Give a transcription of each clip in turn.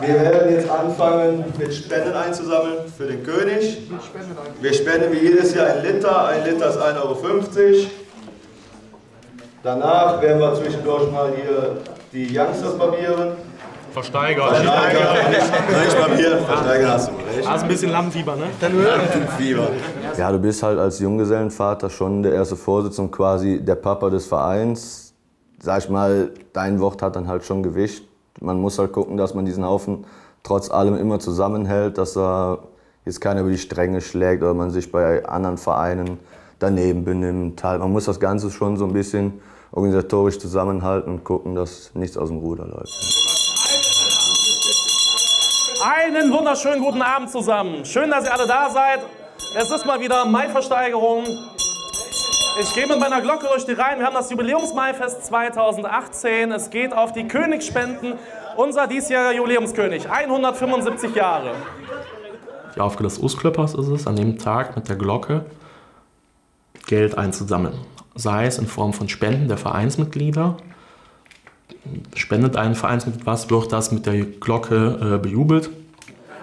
Wir werden jetzt anfangen mit Spenden einzusammeln für den König. Wir spenden wie jedes Jahr 1 Liter. 1 Liter ist 1,50 Euro. Danach werden wir zwischendurch mal hier die Youngsters barbieren. Versteigern hast du recht. Hast ein bisschen Lampenfieber, ne? Lampenfieber. Ja, du bist halt als Junggesellenvater schon der erste Vorsitzende, quasi der Papa des Vereins. Sag ich mal, dein Wort hat dann halt schon Gewicht. Man muss halt gucken, dass man diesen Haufen trotz allem immer zusammenhält, dass da jetzt keiner über die Stränge schlägt oder man sich bei anderen Vereinen daneben benimmt. Man muss das Ganze schon so ein bisschen organisatorisch zusammenhalten und gucken, dass nichts aus dem Ruder läuft. Einen wunderschönen guten Abend zusammen. Schön, dass ihr alle da seid. Es ist mal wieder Maiversteigerung. Ich gehe mit meiner Glocke durch die Reihen. Wir haben das Jubiläums-Maifest 2018. Es geht auf die Königsspenden. Unser diesjähriger Jubiläumskönig, 175 Jahre. Die Aufgabe des Ostklöppers ist es, an dem Tag mit der Glocke Geld einzusammeln. Sei es in Form von Spenden der Vereinsmitglieder. Spendet ein Vereinsmitglied was, wird das mit der Glocke bejubelt.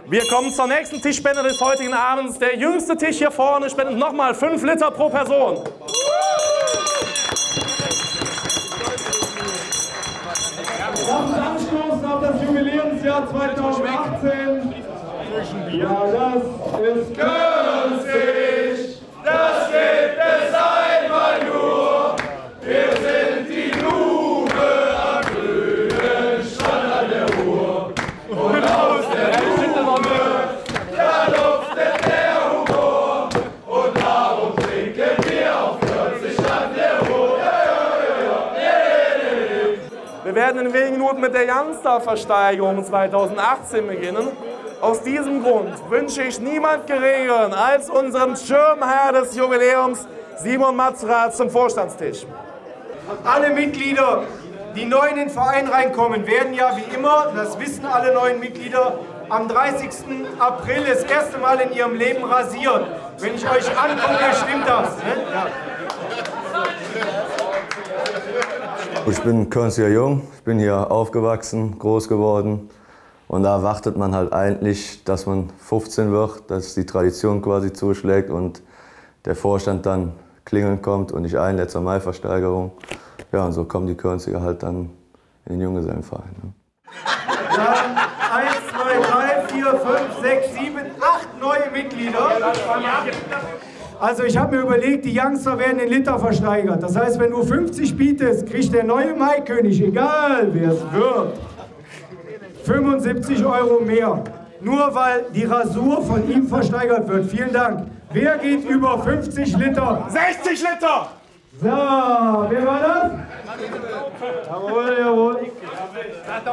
Wir kommen zur nächsten Tischspende des heutigen Abends. Der jüngste Tisch hier vorne spendet nochmal 5 Liter pro Person. Das Anstoßen auf das Jubiläumsjahr 2018. Ja, das ist Körrenzig. Das gibt es einmal nur. Wir sind die Blume am grünen Strand an der Ruhr. Und aus der Blume, da lupftet der Humor. Und darum trinken wir auf Körrenzig an der Ruhr. Wir werden in wenigen Minuten mit der Youngster-Versteigerung 2018 beginnen. Aus diesem Grund wünsche ich niemand geringeren als unserem Schirmherr des Jubiläums, Simon Matsrath, zum Vorstandstisch. Alle Mitglieder, die neu in den Verein reinkommen, werden ja wie immer, das wissen alle neuen Mitglieder, am 30. April das erste Mal in ihrem Leben rasieren. Wenn ich euch angucke, stimmt das. Ne? Ja. Ich bin Körrenziger Jung, ich bin hier aufgewachsen, groß geworden. Und da erwartet man halt eigentlich, dass man 15 wird, dass die Tradition quasi zuschlägt und der Vorstand dann klingeln kommt und ich ein, letzter Maiversteigerung. Ja, und so kommen die Körrenziger halt dann in den Junggesellenverein. Ne? Dann 1, 2, 3, 4, 5, 6, 7, 8 neue Mitglieder. Also ich habe mir überlegt, die Youngster werden in Liter versteigert. Das heißt, wenn du 50 bietest, kriegt der neue Maikönig, egal wer es wird, 75 Euro mehr, nur weil die Rasur von ihm versteigert wird. Vielen Dank. Wer geht über 50 Liter? 60 Liter! So, wer war das? Jawohl, jawohl.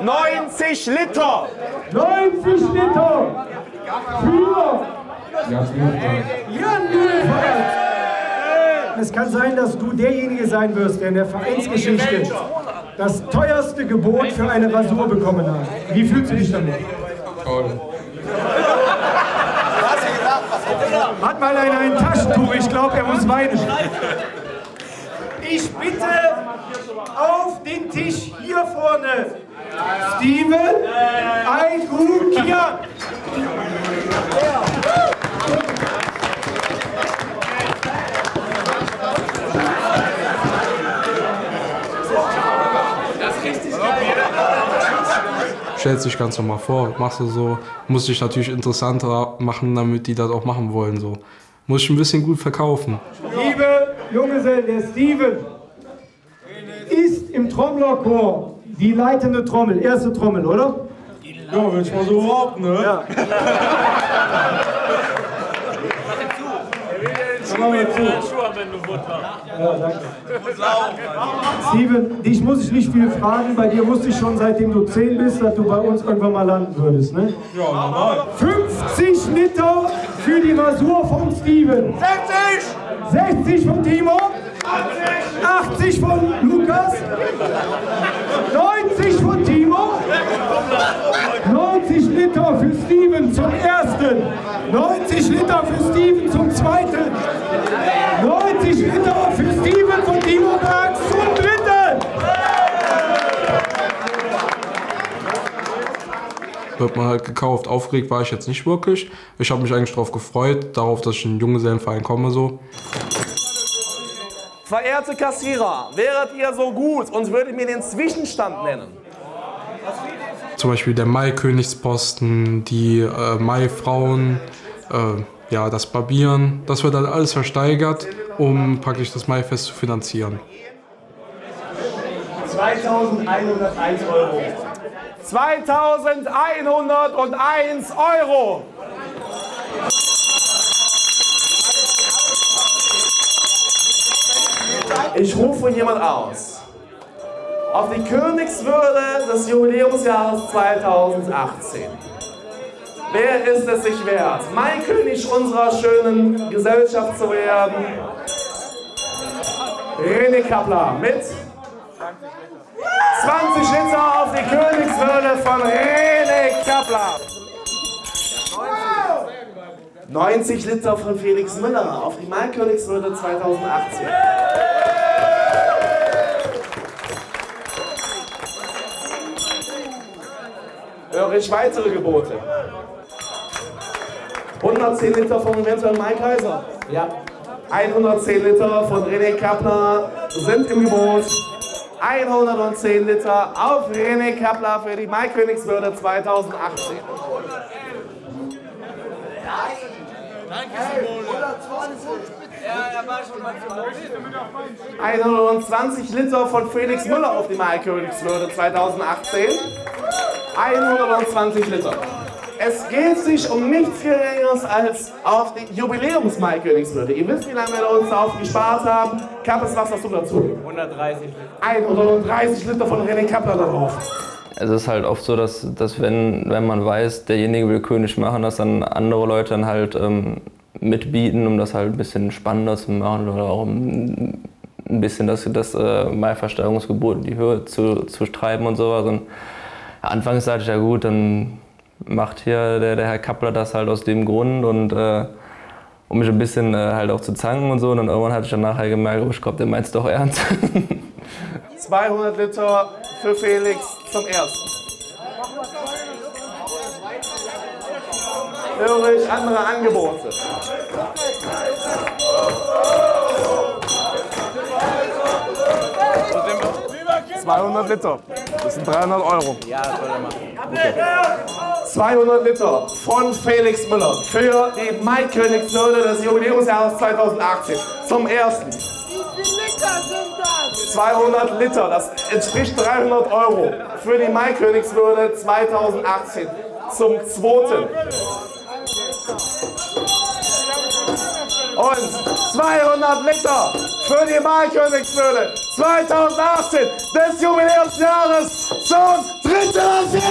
90 Liter! 90 Liter! Für Jan Mühlfahrt! Es kann sein, dass du derjenige sein wirst, der in der Vereinsgeschichte das teuerste Gebot für eine Rasur bekommen hat. Wie fühlst du dich damit? Toll. Hat mal einer ein Taschentuch? Ich glaube, er muss weinen. Ich bitte auf den Tisch hier vorne. Steven, ein Gukian. Stellst dich ganz normal vor, machst du so, musst dich natürlich interessanter machen, damit die das auch machen wollen. So. Muss ich ein bisschen gut verkaufen. Liebe Junggesellen, der Steven ist im Trommlerchor die leitende Trommel, erste Trommel, oder? Ja, will ich mal so behaupten, ne? Ja. Mach den Schuh an, wenn du Butter. Ja, danke. Steven, dich muss ich nicht viel fragen, bei dir wusste ich schon, seitdem du 10 bist, dass du bei uns irgendwann mal landen würdest, ne? Ja, normal. 50 Liter für die Rasur von Steven. 60! 60 von Timo. 80 von Lukas. 90 von Timo. 90 Liter für Steven zum ersten. 90 Liter für Steven zum zweiten. 90 Liter für Steven von Timo Bergs zum dritten. wird man halt gekauft. Aufgeregt war ich jetzt nicht wirklich. Ich habe mich eigentlich darauf gefreut, darauf, dass ich in den Junggesellenverein komme. So. Verehrte Kassierer, wäret ihr so gut und würdet mir den Zwischenstand nennen? Zum Beispiel der Maikönigsposten, die Maifrauen, ja, das Barbieren. Das wird dann alles versteigert, um praktisch das Maifest zu finanzieren. 2.101 Euro. 2.101 Euro! Ich rufe jemand aus. Auf die Königswürde des Jubiläumsjahres 2018. Wer ist es sich wert, Maikönig unserer schönen Gesellschaft zu werden? René Kappler mit 20 Liter auf die Königswürde von René Kappler. 90 Liter von Felix Müller auf die Maikönigswürde 2018. 20 weitere Gebote. 110 Liter von eventuell Maik Häuser. Ja. 110 Liter von René Kappler sind im Gebot. 110 Liter auf René Kappler für die Maikönigswürde 2018. Danke, Simone. 120 Liter von Felix Müller auf die Maikönigswürde 2018. 120 Liter. Es geht sich um nichts Geringeres als auf die Jubiläums-Maikönigswürde. Ihr wisst, wie lange wir uns darauf gespart haben. Kappes, was hast du dazu? 130 Liter. 130 Liter von René Kappler darauf. Es ist halt oft so, dass wenn man weiß, derjenige will König machen, dass dann andere Leute dann halt mitbieten, um das halt ein bisschen spannender zu machen oder auch ein bisschen das Maiversteigerungsgebot in die Höhe zu treiben und sowas. Und anfangs dachte ich, ja gut, dann macht hier der Herr Kappler das halt aus dem Grund und um mich ein bisschen halt auch zu zanken und so. Und dann irgendwann hatte ich dann nachher gemerkt, oh, ich glaube, der meint es doch ernst. 200 Liter für Felix zum Ersten. Höre ich andere Angebote. 200 Liter. Das sind 300 Euro. Ja, das soll er machen. Okay. 200 Liter von Felix Müller für die Maikönigswürde des Jubiläumsjahres 2018 zum Ersten. 200 Liter, das entspricht 300 Euro für die Maikönigswürde 2018 zum Zweiten. Und 200 Liter für die Maikönigswürde 2018 des Jubiläumsjahres zum Dritten.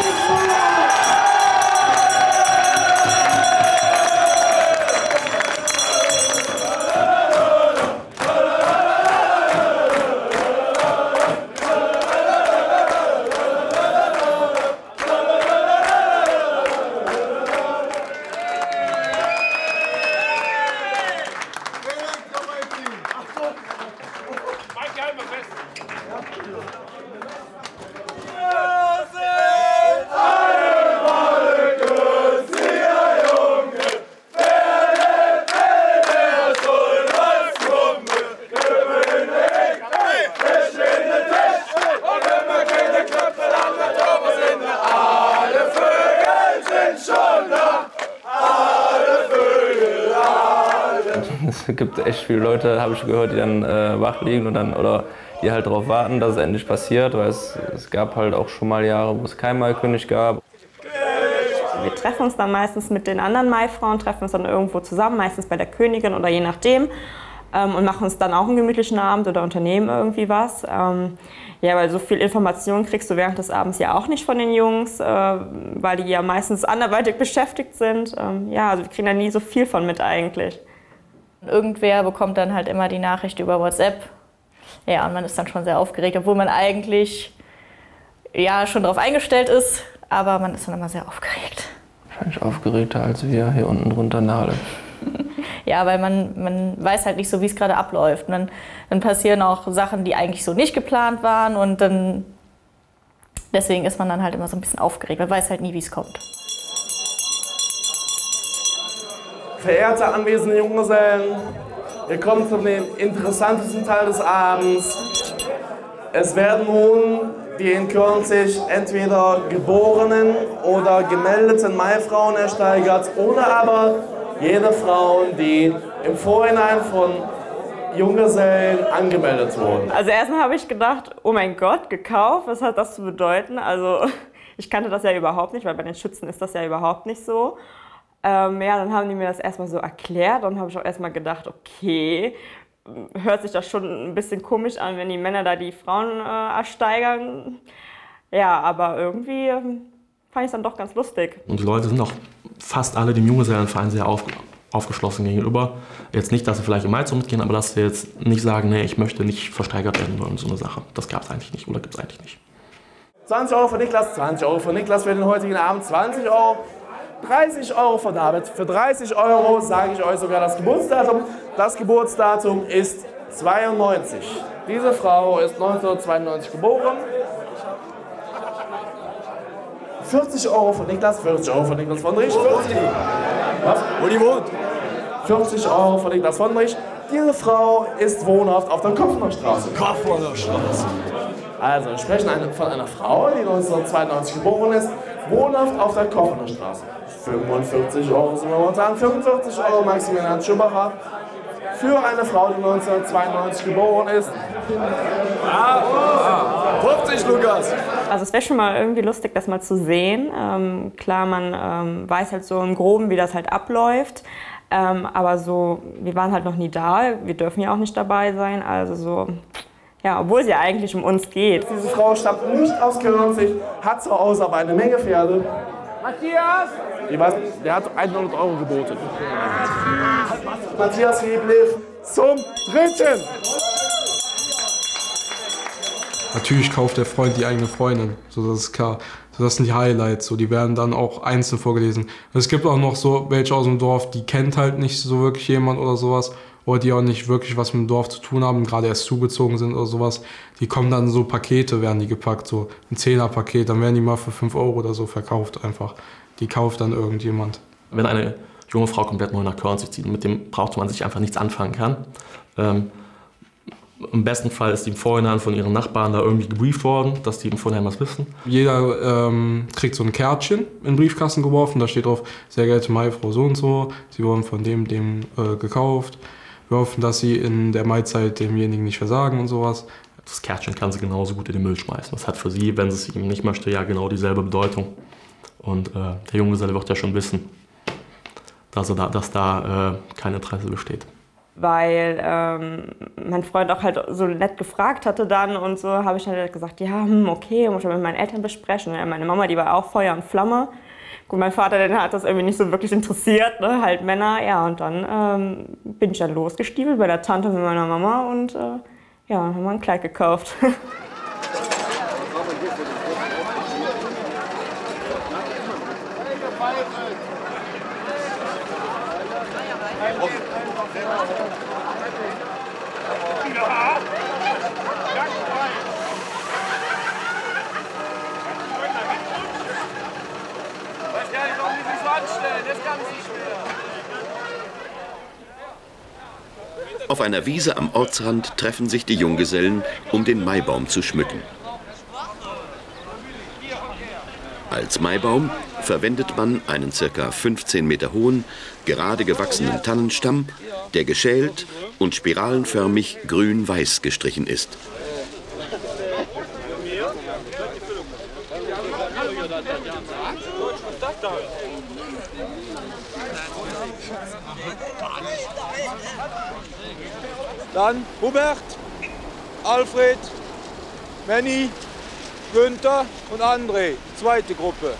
Es gibt echt viele Leute, habe ich gehört, die dann wach liegen und dann, oder die halt darauf warten, dass es endlich passiert, weil es gab halt auch schon mal Jahre, wo es keinen Maikönig gab. Wir treffen uns dann meistens mit den anderen Maifrauen, treffen uns dann irgendwo zusammen, meistens bei der Königin oder je nachdem und machen uns dann auch einen gemütlichen Abend oder unternehmen irgendwie was. Ja, weil so viel Information kriegst du während des Abends ja auch nicht von den Jungs, weil die ja meistens anderweitig beschäftigt sind. Ja, also wir kriegen da nie so viel von mit eigentlich. Irgendwer bekommt dann halt immer die Nachricht über WhatsApp. Ja, und man ist dann schon sehr aufgeregt, obwohl man eigentlich ja schon drauf eingestellt ist, aber man ist dann immer sehr aufgeregt. Wahrscheinlich aufgeregter als wir hier unten drunter Nadel. Ja, weil man weiß halt nicht so, wie es gerade abläuft. Dann passieren auch Sachen, die eigentlich so nicht geplant waren und dann deswegen ist man dann halt immer so ein bisschen aufgeregt. Man weiß halt nie, wie es kommt. Verehrte anwesende Junggesellen, wir kommen zu dem interessantesten Teil des Abends. Es werden nun die in Körrenzig entweder geborenen oder gemeldeten Maifrauen ersteigert, oder aber jede Frau, die im Vorhinein von Junggesellen angemeldet wurden. Also erstmal habe ich gedacht, oh mein Gott, gekauft, was hat das zu bedeuten? Also ich kannte das ja überhaupt nicht, weil bei den Schützen ist das ja überhaupt nicht so. Ja, dann haben die mir das erstmal so erklärt, dann habe ich auch erstmal gedacht, okay, hört sich das schon ein bisschen komisch an, wenn die Männer da die Frauen ersteigern. Ja, aber irgendwie fand ich es dann doch ganz lustig. Und die Leute sind auch fast alle dem Junggesellenverein sehr aufgeschlossen gegenüber. Jetzt nicht, dass sie vielleicht im Maizug mitgehen, aber dass sie jetzt nicht sagen, nee, ich möchte nicht versteigert werden oder so eine Sache. Das gab es eigentlich nicht oder gibt es eigentlich nicht. 20 € für Niklas, 20 € für Niklas für den heutigen Abend, 20 €, 30 € für David. Für 30 € sage ich euch sogar das Geburtsdatum. Das Geburtsdatum ist 92. Diese Frau ist 1992 geboren. 40 € für Niklas, 40 € für Niklas von Rich. Wo die wohnt? 40 € für Niklas von Rich. Diese Frau ist wohnhaft auf der Kochner Straße. Kochner Straße. Also, wir sprechen von einer Frau, die 1992 geboren ist, wohnhaft auf der Kochner Straße. 45 € sind wir momentan, 45 € Maximilian Schumacher für eine Frau, die 1992 geboren ist. Ah, 50, Lukas! Also es wäre schon mal irgendwie lustig, das mal zu sehen. Klar, man weiß halt so im Groben, wie das halt abläuft. Aber so, wir waren halt noch nie da, wir dürfen ja auch nicht dabei sein, also so... Ja, obwohl es ja eigentlich um uns geht. Diese Frau stammt nicht aus Körrenzig, hat zu Hause aber eine Menge Pferde. Matthias! Ich weiß, der hat 100 € geboten. Matthias Hebles zum Dritten! Natürlich kauft der Freund die eigene Freundin, so, das ist klar. So, das sind die Highlights, so, die werden dann auch einzeln vorgelesen. Es gibt auch noch so welche aus dem Dorf, die kennt halt nicht so wirklich jemand oder sowas. Oder die auch nicht wirklich was mit dem Dorf zu tun haben, gerade erst zugezogen sind oder sowas, die kommen dann so Pakete, werden die gepackt, so ein 10er-Paket, dann werden die mal für 5 € oder so verkauft einfach. Die kauft dann irgendjemand. Wenn eine junge Frau komplett neu nach Körrenzig zieht, mit dem Brauchtmann sich einfach nichts anfangen kann, im besten Fall ist die im Vorhinein von ihren Nachbarn da irgendwie gebrieft worden, dass die im Vorhinein was wissen. Jeder kriegt so ein Kärtchen in den Briefkasten geworfen, da steht drauf, sehr geehrte Maifrau so und so, sie wurden von dem gekauft. Wir hoffen, dass sie in der Maizeit demjenigen nicht versagen und sowas. Das Kärtchen kann sie genauso gut in den Müll schmeißen. Das hat für sie, wenn sie es ihm nicht möchte, ja genau dieselbe Bedeutung. Und der Junggeselle wird ja schon wissen, dass da kein Interesse besteht. Weil mein Freund auch halt so nett gefragt hatte dann und so, habe ich dann halt gesagt, ja, okay, muss ich mit meinen Eltern besprechen. Und meine Mama, die war auch Feuer und Flamme. Gut, mein Vater, der hat das irgendwie nicht so wirklich interessiert, ne? Halt Männer, ja, und dann bin ich dann losgestiefelt bei der Tante mit meiner Mama und ja, haben wir ein Kleid gekauft. Auf einer Wiese am Ortsrand treffen sich die Junggesellen, um den Maibaum zu schmücken. Als Maibaum verwendet man einen ca. 15 Meter hohen, gerade gewachsenen Tannenstamm, der geschält und spiralenförmig grün-weiß gestrichen ist. Dann Hubert, Alfred, Manny, Günther und André, zweite Gruppe.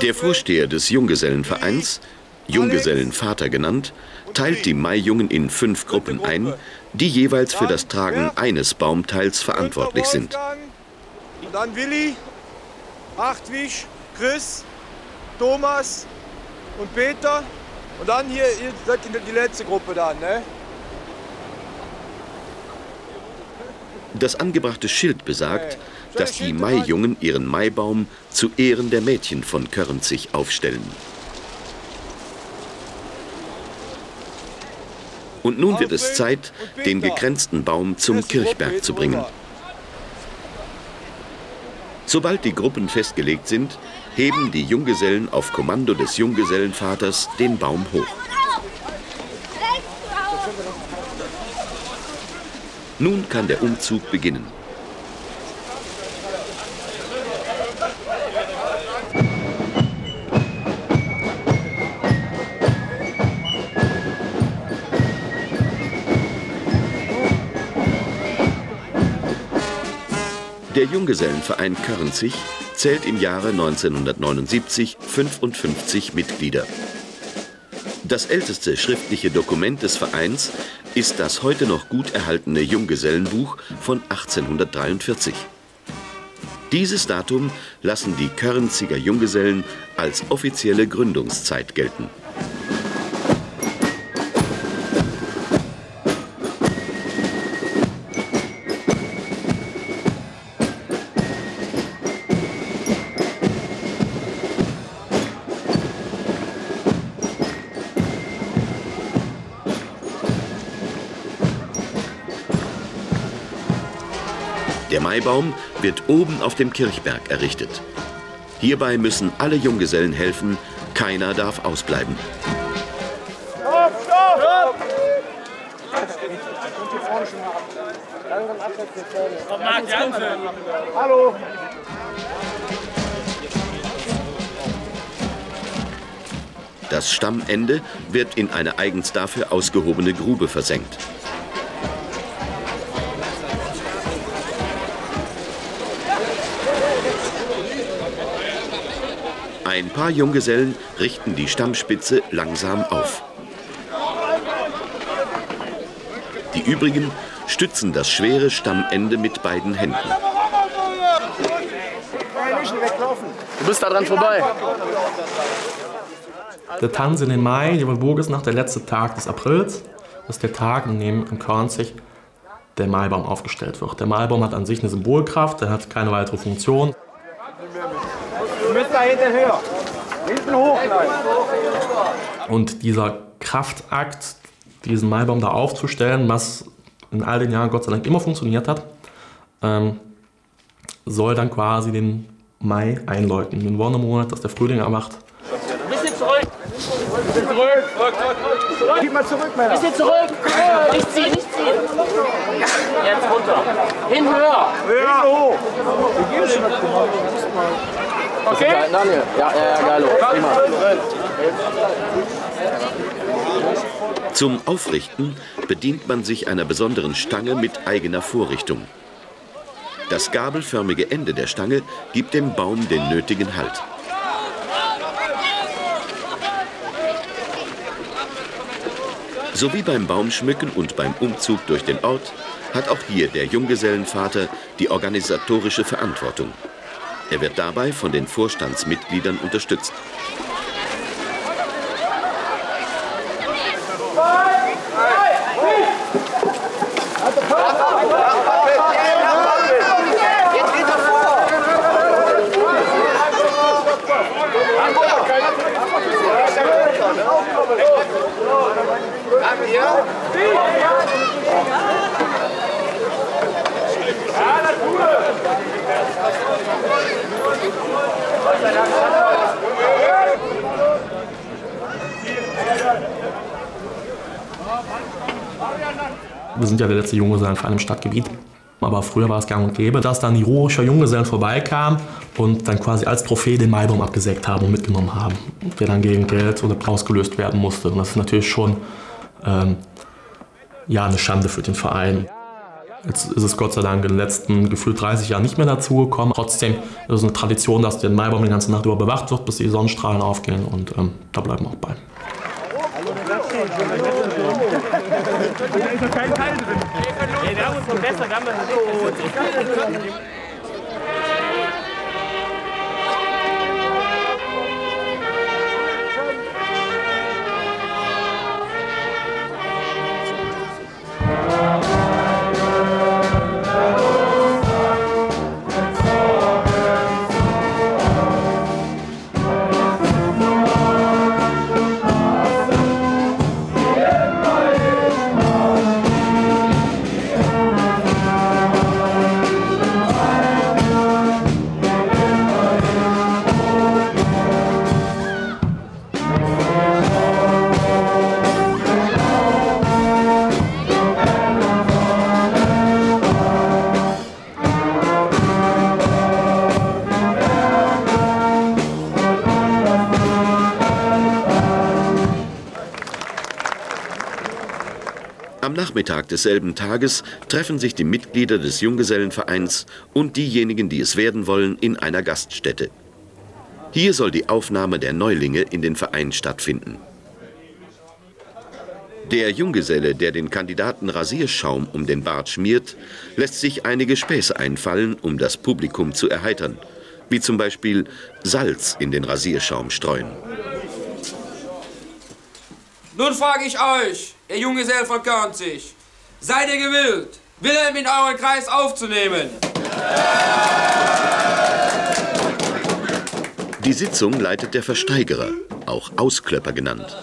Der Vorsteher des Junggesellenvereins, Junggesellenvater genannt, teilt die Maijungen in 5 Gruppen ein, die jeweils für das Tragen eines Baumteils verantwortlich sind. Und dann Willi, Hartwig, Chris, Thomas und Peter. Und dann hier, ihr seid die letzte Gruppe dann, ne? Das angebrachte Schild besagt, dass die Maijungen ihren Maibaum zu Ehren der Mädchen von Körrenzig aufstellen. Und nun wird es Zeit, den gekränzten Baum zum Kirchberg zu bringen. Sobald die Gruppen festgelegt sind, heben die Junggesellen auf Kommando des Junggesellenvaters den Baum hoch. Nun kann der Umzug beginnen. Der Junggesellenverein Körrenzig zählt im Jahre 1979 55 Mitglieder. Das älteste schriftliche Dokument des Vereins ist das heute noch gut erhaltene Junggesellenbuch von 1843. Dieses Datum lassen die Körrenziger Junggesellen als offizielle Gründungszeit gelten. Der Maibaum wird oben auf dem Kirchberg errichtet. Hierbei müssen alle Junggesellen helfen, keiner darf ausbleiben. Hallo! Das Stammende wird in eine eigens dafür ausgehobene Grube versenkt. Ein paar Junggesellen richten die Stammspitze langsam auf. Die übrigen stützen das schwere Stammende mit beiden Händen. Du bist da dran vorbei. Der Tanz in den Mai, die Walpurgisnacht, der letzte Tag des Aprils, ist der Tag, an dem in Körrenzig der Maibaum aufgestellt wird. Der Maibaum hat an sich eine Symbolkraft, er hat keine weitere Funktion. Und dieser Kraftakt, diesen Maibaum da aufzustellen, was in all den Jahren Gott sei Dank immer funktioniert hat, soll dann quasi den Mai einläuten, den Wonnemonat, dass der Frühling erwacht. Ein bisschen zurück! Ein bisschen zurück! Gib mal zurück, Männer! Ein bisschen zurück! Nicht ziehen, nicht ziehen! Jetzt runter! Hin höher! Höher! Hoch! Wir gehen schon mal. Okay. Zum Aufrichten bedient man sich einer besonderen Stange mit eigener Vorrichtung. Das gabelförmige Ende der Stange gibt dem Baum den nötigen Halt. So wie beim Baumschmücken und beim Umzug durch den Ort hat auch hier der Junggesellenvater die organisatorische Verantwortung. Er wird dabei von den Vorstandsmitgliedern unterstützt. Wir sind ja der letzte Junggesellenverein im Stadtgebiet, aber früher war es gang und gäbe, dass dann die Rohrscher Junggesellen vorbeikamen und dann quasi als Trophäe den Maibaum abgesägt haben und mitgenommen haben, der dann gegen Geld oder Applaus gelöst werden musste. Und das ist natürlich schon ja, eine Schande für den Verein. Jetzt ist es Gott sei Dank in den letzten gefühlt 30 Jahren nicht mehr dazugekommen. Trotzdem ist es eine Tradition, dass der Maibaum die ganze Nacht über bewacht wird, bis die Sonnenstrahlen aufgehen, und da bleiben wir auch bei. Nachmittag desselben Tages treffen sich die Mitglieder des Junggesellenvereins und diejenigen, die es werden wollen, in einer Gaststätte. Hier soll die Aufnahme der Neulinge in den Verein stattfinden. Der Junggeselle, der den Kandidaten Rasierschaum um den Bart schmiert, lässt sich einige Späße einfallen, um das Publikum zu erheitern, wie zum Beispiel Salz in den Rasierschaum streuen. Nun frage ich euch, ihr Junggesellen von Körrenzig, seid ihr gewillt, Wilhelm in euren Kreis aufzunehmen? Die Sitzung leitet der Versteigerer, auch Ausklöpper genannt.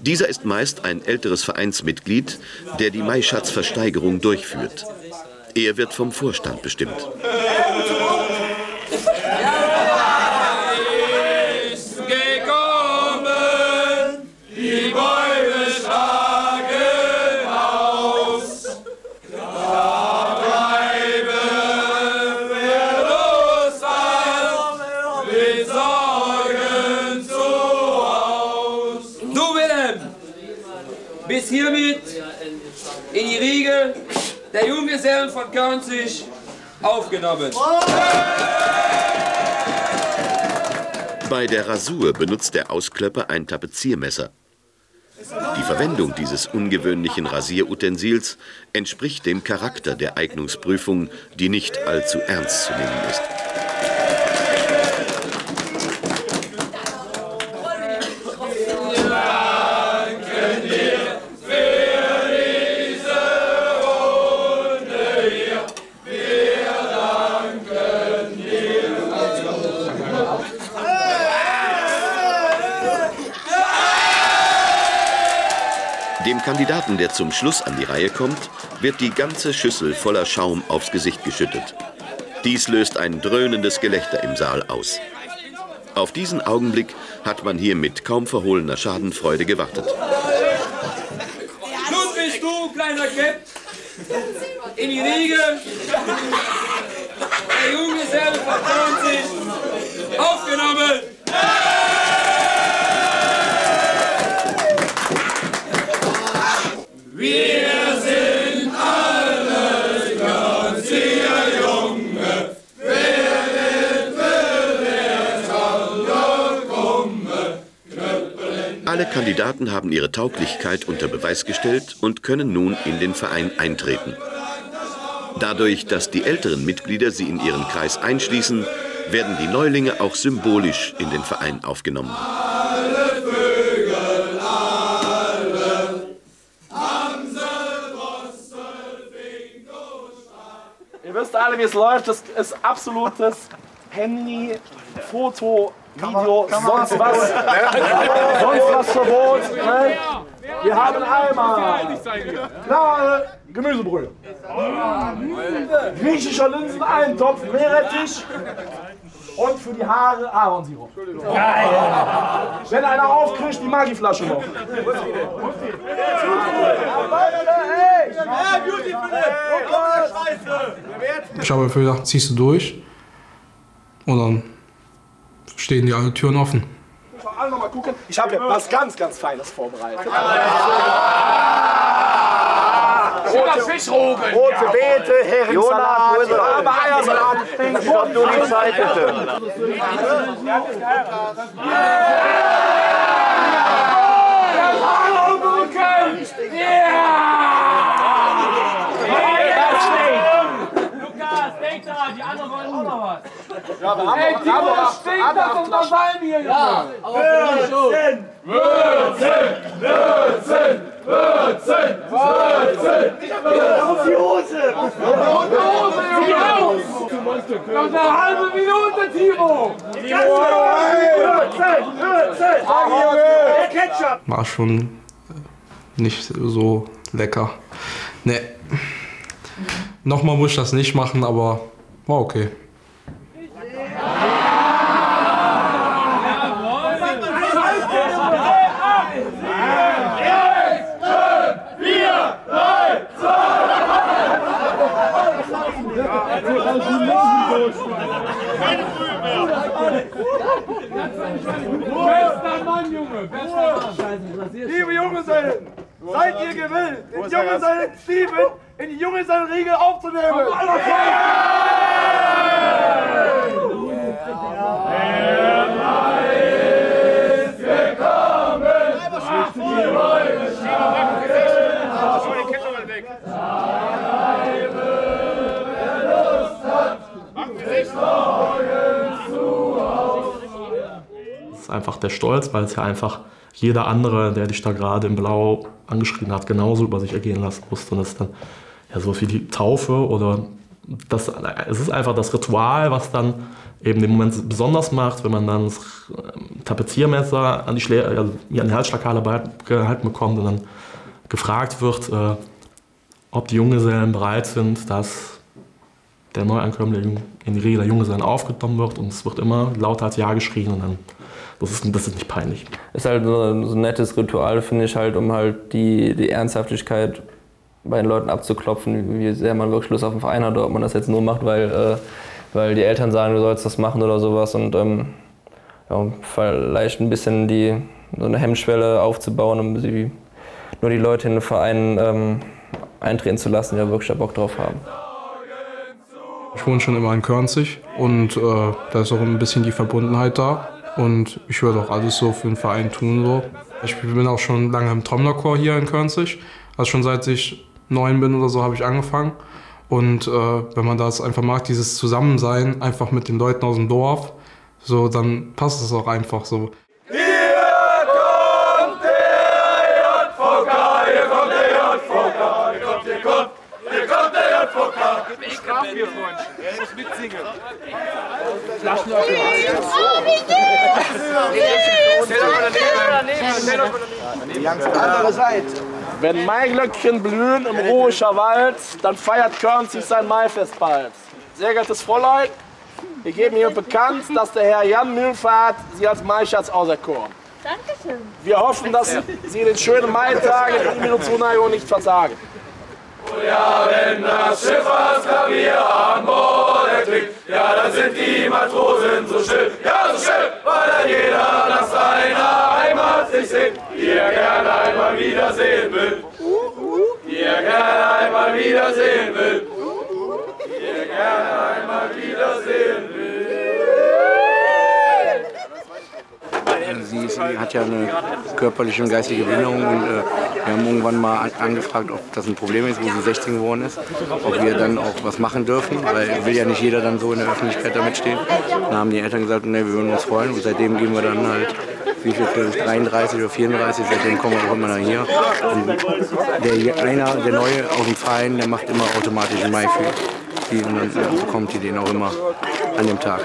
Dieser ist meist ein älteres Vereinsmitglied, der die Maischatzversteigerung durchführt. Er wird vom Vorstand bestimmt. Hiermit in die Riege der Junggesellen von Körrenzig aufgenommen. Bei der Rasur benutzt der Ausklöpper ein Tapeziermesser. Die Verwendung dieses ungewöhnlichen Rasierutensils entspricht dem Charakter der Eignungsprüfung, die nicht allzu ernst zu nehmen ist. Dem Kandidaten, der zum Schluss an die Reihe kommt, wird die ganze Schüssel voller Schaum aufs Gesicht geschüttet. Dies löst ein dröhnendes Gelächter im Saal aus. Auf diesen Augenblick hat man hier mit kaum verhohlener Schadenfreude gewartet. Nun bist du, kleiner Käpp, in die Riege der Junggesellen von Körrenzig aufgenommen. Wir sind alle ganz hier Junge, wer will, wer soll kommen. Alle Kandidaten haben ihre Tauglichkeit unter Beweis gestellt und können nun in den Verein eintreten. Dadurch, dass die älteren Mitglieder sie in ihren Kreis einschließen, werden die Neulinge auch symbolisch in den Verein aufgenommen. Wisst alle, wie es läuft, das ist absolutes Handy, Foto, Video, sonst was. Sonst was Verbot. Ne? Wir haben einmal klare Gemüsebrühe. Griechischer Linseneintopf, Meerrettich. Und für die Haare Ahornsirup. Geil! Wenn einer aufkriegt, die Magiflasche noch. Ich habe dafür gesagt, ziehst du durch. Und dann stehen die alle Türen offen. Ich habe ja was ganz, ganz Feines vorbereitet. Fischrogen! Rote Beete, Heringssalat, Eiersalat, Fischrogen, du die Zeit bitte. Lukas, denk daran, die anderen wollen auch noch was. Ey, Timo, das stinkt doch unter Salm hier. Würzen! Würzen! Würzen! Würzen! Auf die Hose! Auf die Hose, Jungs! Noch eine halbe Minute, Timo! Würzen! Würzen! Ketchup! War schon nicht so lecker. Ne. Nochmal muss ich das nicht machen, aber war okay. Bester Mann, Junge! Bester Mann! Liebe Junggesellen! Seid ihr gewillt, den Junggesellen Steven in die Junggesellenriegel aufzunehmen? Das ist einfach der Stolz, weil es ja einfach jeder andere, der dich da gerade im Blau angeschrien hat, genauso über sich ergehen lassen musste. Und das ist dann ja sowas wie die Taufe oder das, es ist einfach das Ritual, was dann eben den Moment besonders macht, wenn man dann das Tapeziermesser an die an den Halsschlagader gehalten bekommt und dann gefragt wird, ob die Junggesellen bereit sind, dass der Neuankömmling in die Regel der Junggesellen aufgenommen wird, und es wird immer lauter als Ja geschrien, und dann das ist nicht peinlich. Ist halt so ein nettes Ritual, finde ich halt, um halt die Ernsthaftigkeit bei den Leuten abzuklopfen, wie sehr man wirklich Lust auf den Verein hat, oder ob man das jetzt nur macht, weil die Eltern sagen, du sollst das machen oder sowas, und ja, vielleicht ein bisschen so eine Hemmschwelle aufzubauen, um nur die Leute in den Verein eintreten zu lassen, die da wirklich Bock drauf haben. Ich wohne schon immer in Körrenzig und da ist auch ein bisschen die Verbundenheit da. Und ich würde auch alles so für den Verein tun. So. Ich bin auch schon lange im Trommlerchor hier in Körrenzig. Also schon seit ich 9 bin oder so habe ich angefangen. Und wenn man das einfach mag, dieses Zusammensein einfach mit den Leuten aus dem Dorf, so, dann passt es auch einfach so. Hier, Freund. Er muss mitsingen. Flaschenöffner. Andere Seite. Wenn Maiglöckchen blühen im Ruhischer Wald, dann feiert Körrenzig sein Maifest bald. Sehr geehrtes Fräulein, wir geben hier bekannt, dass der Herr Jan Mühlfahrt Sie als Maischatz auserkoren. Dankeschön. Wir hoffen, dass Sie den schönen Maitag in Ihrer Zuneigung nicht versagen. Ja, wenn das Schiff das Klavier an Bord erklingt, ja, dann sind die Matrosen so schön, ja, so schön, weil dann jeder nach seiner Heimat sich sehnt, die er gerne einmal wiedersehen will, die er gerne einmal wiedersehen will, die er gerne einmal wiedersehen will. Sie hat ja eine körperliche und geistige Behinderung, und wir haben irgendwann mal angefragt, ob das ein Problem ist, wo sie 16 geworden ist, ob wir dann auch was machen dürfen, weil will ja nicht jeder dann so in der Öffentlichkeit damit stehen. Dann haben die Eltern gesagt, nee, wir würden uns freuen, und seitdem gehen wir dann halt, wie viel, 33 oder 34, seitdem kommen wir auch immer dann hier. Und der Neue aus dem Verein, der macht immer automatisch einen Maifest. Und dann bekommt die den auch immer an dem Tag.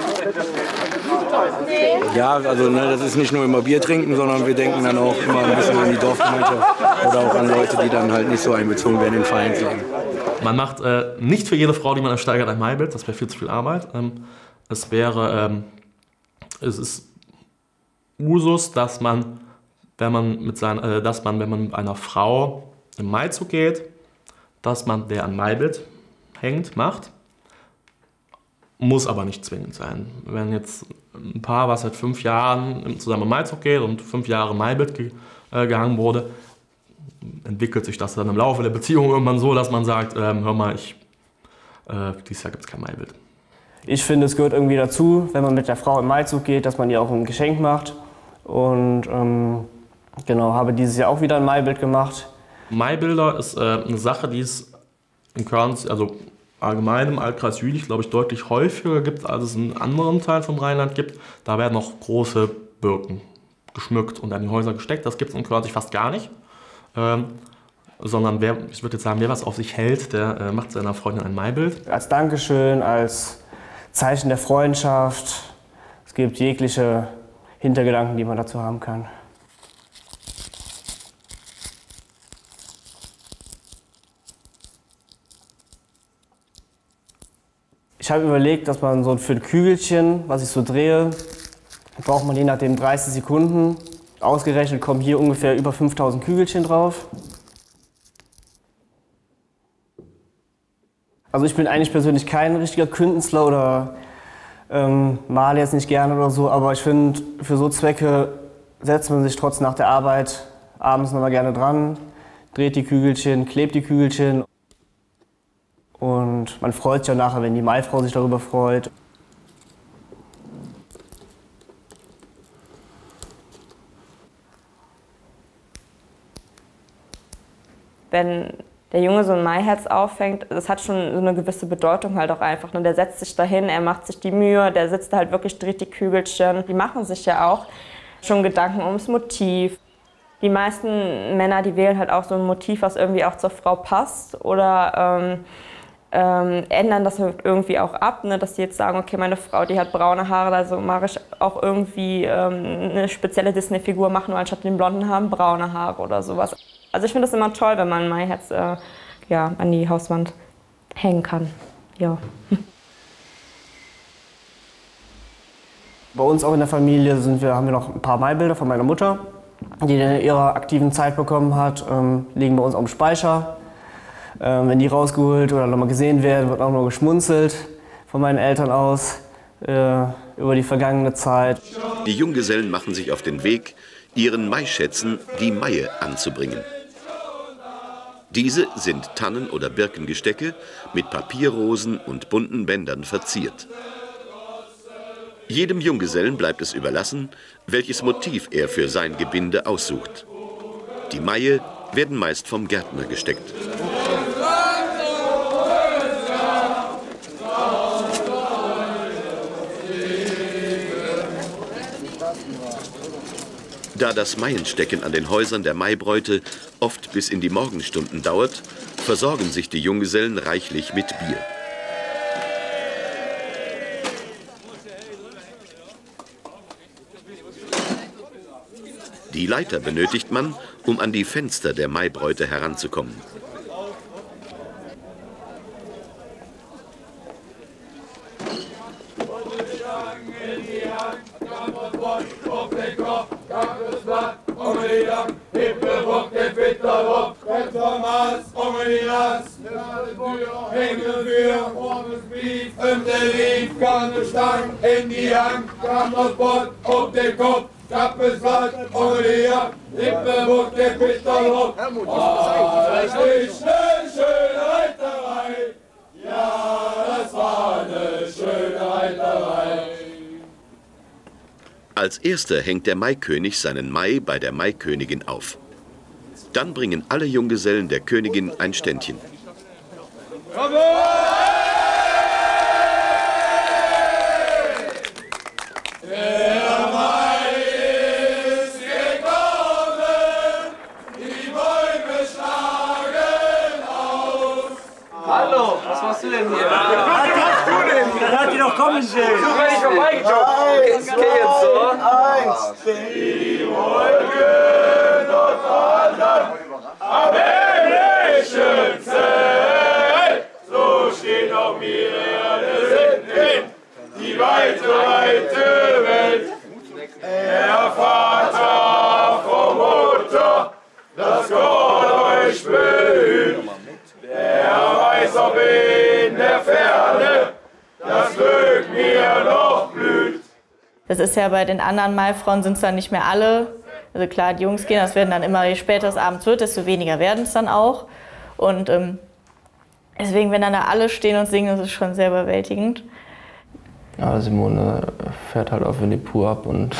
Ja, also ne, das ist nicht nur immer Bier trinken, sondern wir denken dann auch immer ein bisschen an die Dorfgemeinschaft oder auch an Leute, die dann halt nicht so einbezogen werden in den Vereinsleben. Man macht nicht für jede Frau, die man ersteigert, ein Maibild, das wäre viel zu viel Arbeit. Es ist Usus, dass man, wenn man mit einer Frau im Maizug geht, dass man der ein Maibild hängt, macht. Muss aber nicht zwingend sein. Wenn jetzt ein Paar, was seit 5 Jahren zusammen im Maizug geht und 5 Jahre Maibild gehangen wurde, entwickelt sich das dann im Laufe der Beziehung irgendwann so, dass man sagt, hör mal, dieses Jahr gibt es kein Maibild. Ich finde, es gehört irgendwie dazu, wenn man mit der Frau im Maizug geht, dass man ihr auch ein Geschenk macht. Und genau, habe dieses Jahr auch wieder ein Maibild gemacht. Maibilder ist eine Sache, die es in Körrenzig, also allgemein im Altkreis Jülich, glaube ich, deutlich häufiger gibt, als es in anderen Teilen vom Rheinland gibt. Da werden noch große Birken geschmückt und an die Häuser gesteckt. Das gibt es in Körrenzig fast gar nicht. Sondern ich würde jetzt sagen, wer was auf sich hält, der macht seiner Freundin ein Maibild. Als Dankeschön, als Zeichen der Freundschaft. Es gibt jegliche Hintergedanken, die man dazu haben kann. Ich habe überlegt, dass man so für ein Kügelchen, was ich so drehe, braucht man je nachdem 30 Sekunden. Ausgerechnet kommen hier ungefähr über 5000 Kügelchen drauf. Also ich bin eigentlich persönlich kein richtiger Künstler oder male jetzt nicht gerne oder so, aber ich finde, für so Zwecke setzt man sich trotzdem nach der Arbeit abends nochmal gerne dran, dreht die Kügelchen, klebt die Kügelchen. Und man freut sich auch nachher, wenn die Maifrau sich darüber freut. Wenn der Junge so ein Maiherz auffängt, das hat schon so eine gewisse Bedeutung halt auch einfach. Der setzt sich dahin, er macht sich die Mühe, der sitzt da halt wirklich, dreht die Kügelchen. Die machen sich ja auch schon Gedanken ums Motiv. Die meisten Männer, die wählen halt auch so ein Motiv, was irgendwie auch zur Frau passt oder ändern das irgendwie auch ab, dass die jetzt sagen, okay, meine Frau, die hat braune Haare, also mache ich auch irgendwie eine spezielle Disney-Figur machen, weil anstatt den blonden Haaren braune Haare oder sowas. Also ich finde das immer toll, wenn man ein Maiherz an die Hauswand hängen kann. Ja. Bei uns auch in der Familie haben wir noch ein paar Maibilder von meiner Mutter, die in ihrer aktiven Zeit bekommen hat, liegen bei uns auf dem Speicher. Wenn die rausgeholt oder nochmal gesehen werden, wird auch nur geschmunzelt von meinen Eltern aus über die vergangene Zeit. Die Junggesellen machen sich auf den Weg, ihren Maischätzen, die Maie, anzubringen. Diese sind Tannen- oder Birkengestecke mit Papierrosen und bunten Bändern verziert. Jedem Junggesellen bleibt es überlassen, welches Motiv er für sein Gebinde aussucht. Die Maie werden meist vom Gärtner gesteckt. Da das Maienstecken an den Häusern der Maibräute oft bis in die Morgenstunden dauert, versorgen sich die Junggesellen reichlich mit Bier. Die Leiter benötigt man, um an die Fenster der Maibräute heranzukommen. Als erster hängt der Maikönig seinen Mai bei der Maikönigin auf. Dann bringen alle Junggesellen der Königin ein Ständchen. Das ist ja bei den anderen Maifrauen sind es dann nicht mehr alle. Also klar, die Jungs gehen, das werden dann immer, je später es abends wird, desto weniger werden es dann auch. Und deswegen, wenn dann da alle stehen und singen, das ist schon sehr überwältigend. Ja, Simone fährt halt auf in die Pur ab und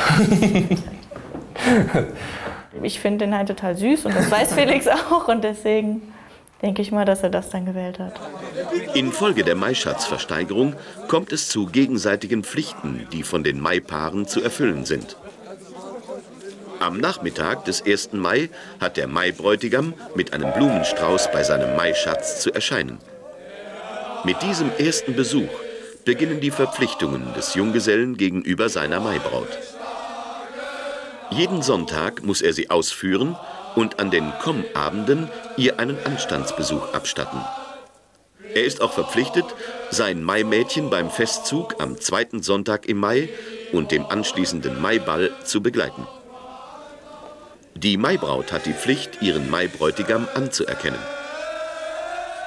ich finde den halt total süß und das weiß Felix auch und deswegen denke ich mal, dass er das dann gewählt hat. Infolge der Maischatzversteigerung kommt es zu gegenseitigen Pflichten, die von den Maipaaren zu erfüllen sind. Am Nachmittag des 1. Mai hat der Maibräutigam mit einem Blumenstrauß bei seinem Maischatz zu erscheinen. Mit diesem ersten Besuch beginnen die Verpflichtungen des Junggesellen gegenüber seiner Maibraut. Jeden Sonntag muss er sie ausführen und an den Kommabenden ihr einen Anstandsbesuch abstatten. Er ist auch verpflichtet, sein Maimädchen beim Festzug am zweiten Sonntag im Mai und dem anschließenden Maiball zu begleiten. Die Maibraut hat die Pflicht, ihren Maibräutigam anzuerkennen.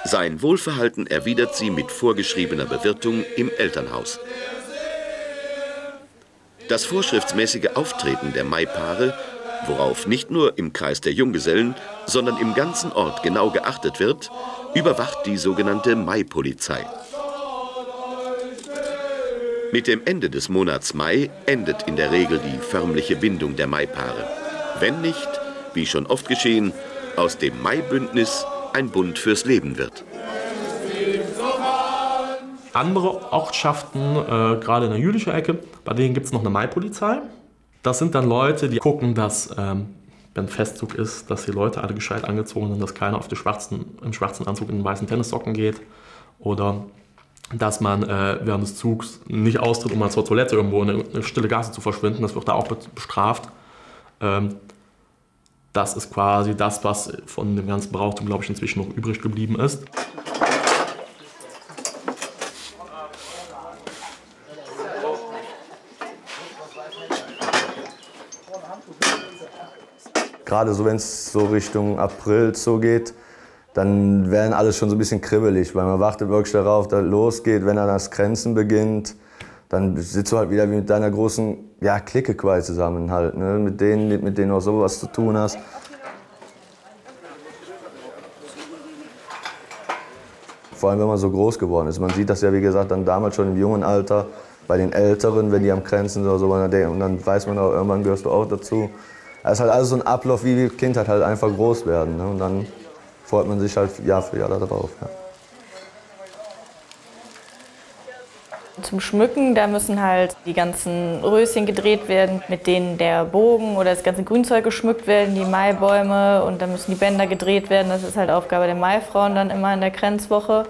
Sein Wohlverhalten erwidert sie mit vorgeschriebener Bewirtung im Elternhaus. Das vorschriftsmäßige Auftreten der Maipaare worauf nicht nur im Kreis der Junggesellen, sondern im ganzen Ort genau geachtet wird, überwacht die sogenannte Maipolizei. Mit dem Ende des Monats Mai endet in der Regel die förmliche Bindung der Maipaare. Wenn nicht, wie schon oft geschehen, aus dem Maibündnis ein Bund fürs Leben wird. Andere Ortschaften, gerade in der jüdischen Ecke, bei denen gibt es noch eine Maipolizei. Das sind dann Leute, die gucken, dass, wenn Festzug ist, dass die Leute alle gescheit angezogen sind, dass keiner auf die im schwarzen Anzug in den weißen Tennissocken geht oder dass man während des Zugs nicht austritt, um mal zur Toilette irgendwo in eine stille Gasse zu verschwinden. Das wird da auch bestraft. Das ist quasi das, was von dem ganzen Brauchtum, glaube ich, inzwischen noch übrig geblieben ist. Gerade so, wenn es so Richtung April so geht, dann werden alles schon so ein bisschen kribbelig, weil man wartet wirklich darauf, dass losgeht, wenn dann das Grenzen beginnt. Dann sitzt du halt wieder wie mit deiner großen, ja, Clique quasi zusammen halt, ne? Mit denen du auch sowas zu tun hast. Vor allem, wenn man so groß geworden ist. Man sieht das ja, wie gesagt, dann damals schon im jungen Alter, bei den Älteren, wenn die am Grenzen sind oder so, und dann weiß man auch, irgendwann gehörst du auch dazu. Es ist halt alles so ein Ablauf, wie wir Kindheit halt einfach groß werden, ne? Und dann freut man sich halt Jahr für Jahr darauf. Ja. Zum Schmücken, da müssen halt die ganzen Röschen gedreht werden, mit denen der Bogen oder das ganze Grünzeug geschmückt werden, die Maibäume, und dann müssen die Bänder gedreht werden. Das ist halt Aufgabe der Maifrauen dann immer in der Grenzwoche.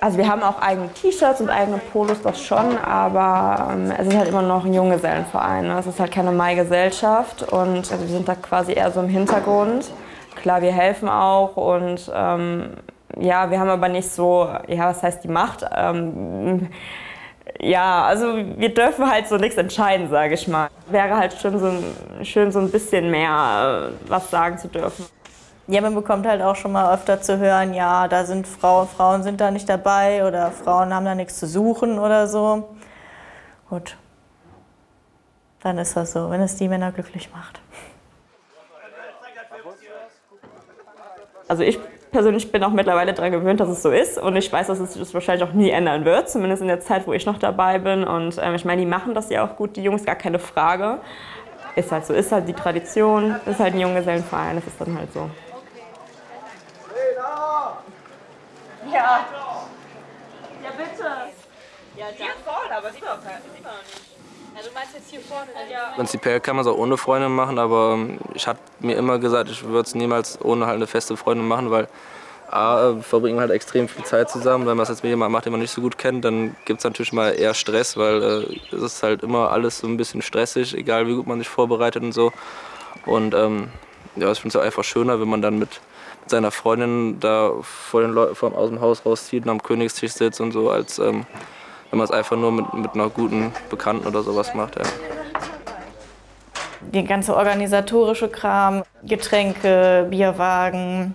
Also wir haben auch eigene T-Shirts und eigene Polos, das schon, aber es ist halt immer noch ein Junggesellenverein, ne? Es ist halt keine Mai-Gesellschaft und also wir sind da quasi eher so im Hintergrund. Klar, wir helfen auch und ja, wir haben aber nicht so, ja, was heißt die Macht? Ja, also wir dürfen halt so nichts entscheiden, sage ich mal. Wäre halt schön so ein bisschen mehr was sagen zu dürfen. Ja, man bekommt halt auch schon mal öfter zu hören, ja, da sind Frauen sind da nicht dabei oder Frauen haben da nichts zu suchen oder so. Gut, dann ist das so, wenn es die Männer glücklich macht. Also ich persönlich bin auch mittlerweile daran gewöhnt, dass es so ist und ich weiß, dass es das wahrscheinlich auch nie ändern wird, zumindest in der Zeit, wo ich noch dabei bin. Und ich meine, die machen das ja auch gut, die Jungs, gar keine Frage. Ist halt so, ist halt die Tradition, ist halt ein Junggesellenverein, das ist dann halt so. Ja. Ja, bitte. Ja, hier vorne, aber sieht man nicht. Ja, du meinst jetzt hier vorne? Ja. Prinzipiell kann man es auch ohne Freunde machen, aber ich habe mir immer gesagt, ich würde es niemals ohne halt eine feste Freundin machen, weil A, verbringen wir halt extrem viel Zeit zusammen. Wenn man es jetzt mit jemandem macht, den man nicht so gut kennt, dann gibt es natürlich mal eher Stress, weil es ist halt immer alles so ein bisschen stressig, egal wie gut man sich vorbereitet und so. Und ja, ich finde es einfach schöner, wenn man dann mit seiner Freundin da vor den Leuten aus dem Haus rauszieht und am Königstisch sitzt und so, als wenn man es einfach nur mit einer guten Bekannten oder sowas macht. Ja. Der ganze organisatorische Kram, Getränke, Bierwagen,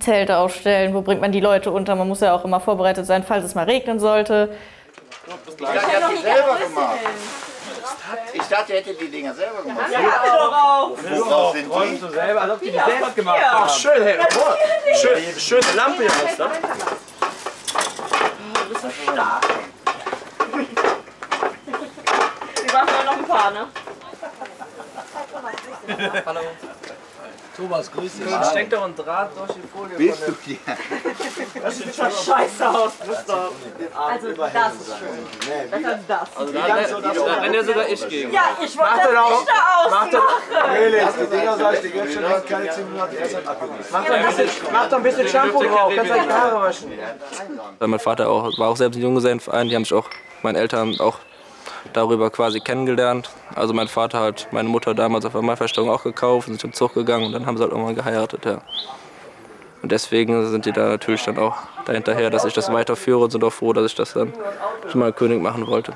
Zelte aufstellen, wo bringt man die Leute unter? Man muss ja auch immer vorbereitet sein, falls es mal regnen sollte. Ich habe die selber gemacht. Ich dachte, ihr hättet die Dinger selber gemacht. Ja, doch auch. Räumst du selber, als ob die selber gemacht haben. Ach, schön, hey. Schöne Lampe hier muss, ne? Du bist so stark. Ne? Hallo. Thomas, grüß dich. Hallo. Steck doch einen Draht durch die Folie. Bist du hier? Das sieht schon scheiße aus, Gustav. Also das ist schön. Nee, das. Also wenn der sogar ich gehe. Ja, ich wollte das nicht da ausmachen. Felix, die Dinger soll ich dir jetzt schon hast keine 10 Minuten. Mach doch ein bisschen Shampoo drauf, kannst du die Haare waschen. Mein Vater war auch selbst ein Junggesellenverein, die haben sich auch, meine Eltern haben auch darüber quasi kennengelernt. Also mein Vater hat meine Mutter damals auf der Maiversteigerung auch gekauft und sind im Zug gegangen und dann haben sie halt irgendwann geheiratet. Ja. Und deswegen sind die da natürlich dann auch dahinterher, dass ich das weiterführe und sind auch froh, dass ich das dann schon mal König machen wollte.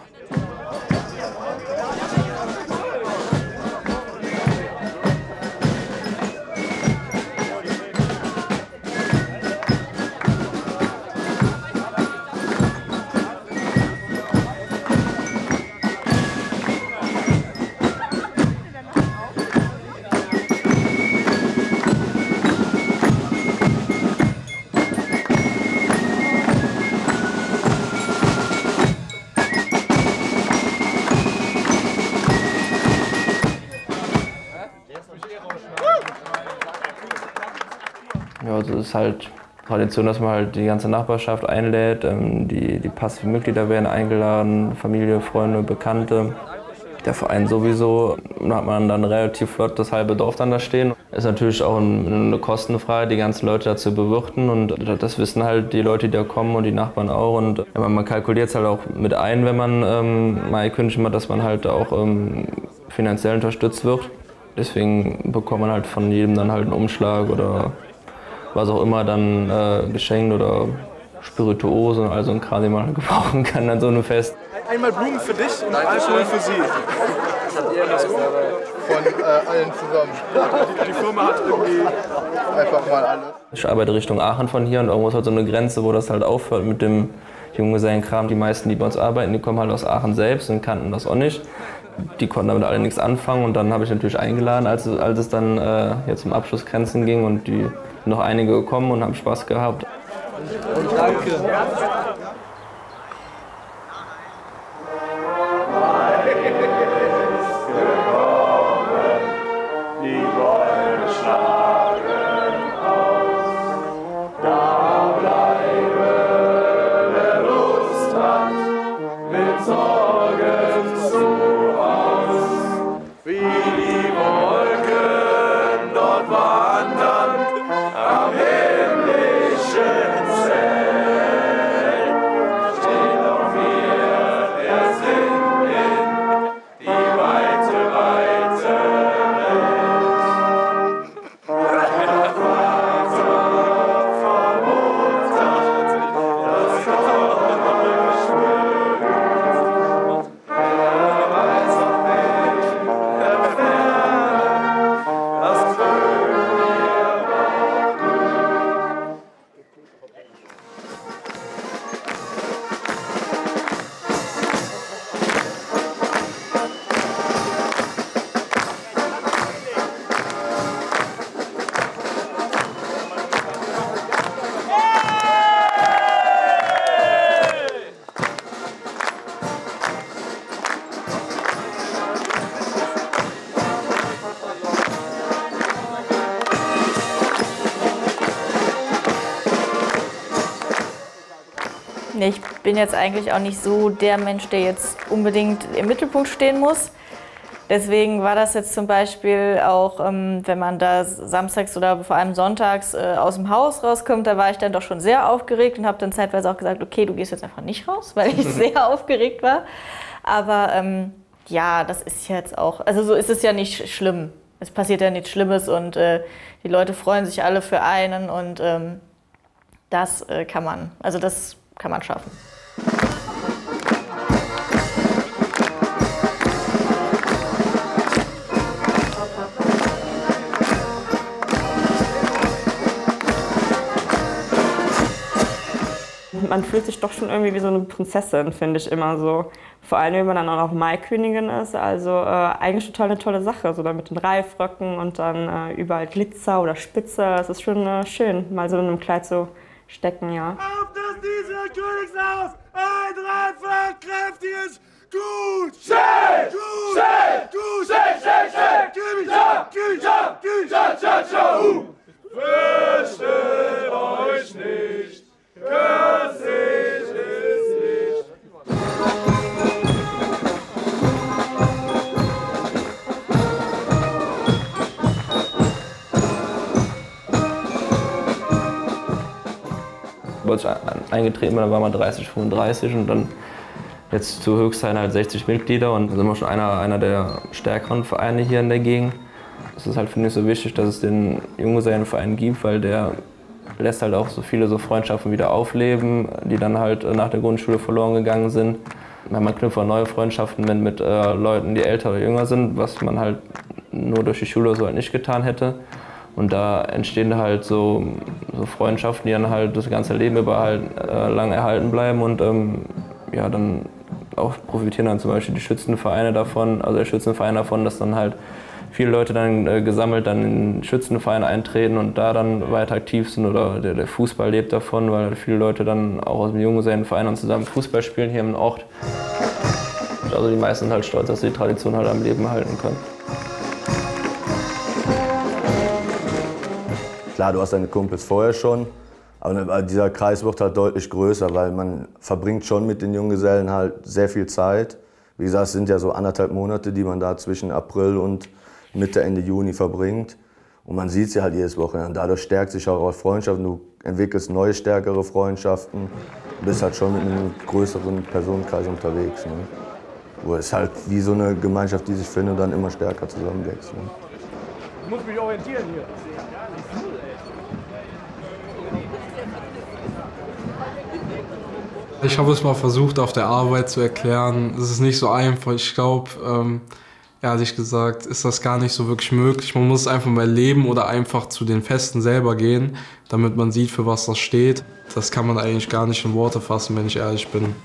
Ja, also es ist halt Tradition, dass man halt die ganze Nachbarschaft einlädt. Die passiven Mitglieder werden eingeladen, Familie, Freunde, Bekannte. Der Verein sowieso, da hat man dann relativ flott das halbe Dorf dann da stehen. Ist natürlich auch eine Kostenfrage, die ganzen Leute dazu bewirten, und das wissen halt die Leute, die da kommen, und die Nachbarn auch. Und man kalkuliert es halt auch mit ein, wenn man Maikönig macht, dass man halt auch finanziell unterstützt wird. Deswegen bekommt man halt von jedem dann halt einen Umschlag oder was auch immer dann geschenkt oder Spirituosen, also ein Kram, den man gebrauchen kann an so einem Fest. Einmal Blumen für dich und Alkohol für sie. Das hat ihr das gut. Von allen zusammen. Die Firma hat irgendwie einfach mal alles. Ich arbeite Richtung Aachen von hier, und irgendwo ist halt so eine Grenze, wo das halt aufhört mit dem Junggesellenkram. Die meisten, die bei uns arbeiten, die kommen halt aus Aachen selbst und kannten das auch nicht. Die konnten damit alle nichts anfangen, und dann habe ich natürlich eingeladen, als es dann jetzt zum Abschlussgrenzen ging, und die sind noch einige gekommen und haben Spaß gehabt. Danke. Ich bin jetzt eigentlich auch nicht so der Mensch, der jetzt unbedingt im Mittelpunkt stehen muss. Deswegen war das jetzt zum Beispiel auch, wenn man da samstags oder vor allem sonntags aus dem Haus rauskommt, da war ich dann doch schon sehr aufgeregt und habe dann zeitweise auch gesagt, okay, du gehst jetzt einfach nicht raus, weil ich sehr aufgeregt war. Aber ja, das ist jetzt auch, also so ist es ja nicht schlimm. Es passiert ja nichts Schlimmes, und die Leute freuen sich alle für einen, und das kann man, also das kann man schaffen. Man fühlt sich doch schon irgendwie wie so eine Prinzessin, finde ich immer so. Vor allem, wenn man dann auch noch Maikönigin ist. Also eigentlich total eine tolle Sache. So dann mit den Reifröcken und dann überall Glitzer oder Spitze. Es ist schon schön, mal so in einem Kleid so stecken, ja. Auf das Niesel Königshaus! Ein dreifach kräftiges Gut! Schön! Gut! Schön! Gut! Schön! Schön! Schön! Gib mich! Gib mich! Fürchtet euch nicht! Gesicht ist nicht! Als ich eingetreten bin, da waren wir 30, 35 und dann jetzt zur Höchstzeit halt 60 Mitglieder, und dann sind wir schon einer der stärkeren Vereine hier in der Gegend. Es ist halt, finde ich, so wichtig, dass es den Junggesellenverein gibt, weil der lässt halt auch so viele so Freundschaften wieder aufleben, die dann halt nach der Grundschule verloren gegangen sind. Man knüpft auch neue Freundschaften mit Leuten, die älter oder jünger sind, was man halt nur durch die Schule so halt nicht getan hätte. Und da entstehen halt so Freundschaften, die dann halt das ganze Leben über halt, lang erhalten bleiben, und ja, dann auch profitieren dann zum Beispiel die Schützenvereine davon, also der Schützenverein davon, dass dann halt viele Leute dann gesammelt dann in den Schützenverein eintreten und da dann weiter aktiv sind, oder der Fußball lebt davon, weil viele Leute dann auch aus dem Junggesellenverein dann zusammen Fußball spielen hier im Ort. Also die meisten sind halt stolz, dass sie die Tradition halt am Leben halten können. Klar, du hast deine Kumpels vorher schon, aber dieser Kreis wird halt deutlich größer, weil man verbringt schon mit den Junggesellen halt sehr viel Zeit. Wie gesagt, es sind ja so 1,5 Monate, die man da zwischen April und Mitte, Ende Juni verbringt. Und man sieht sie halt jedes Wochenende. Dadurch stärkt sich auch Freundschaften. Du entwickelst neue, stärkere Freundschaften. Du bist halt schon mit einem größeren Personenkreis unterwegs. Ne? Wo es halt wie so eine Gemeinschaft, die sich findet, dann immer stärker zusammenwächst. Ne? Ich muss mich orientieren hier. Ich habe es mal versucht, auf der Arbeit zu erklären. Es ist nicht so einfach. Ich glaube, ehrlich gesagt, ist das gar nicht so wirklich möglich. Man muss es einfach mal leben oder einfach zu den Festen selber gehen, damit man sieht, für was das steht. Das kann man eigentlich gar nicht in Worte fassen, wenn ich ehrlich bin.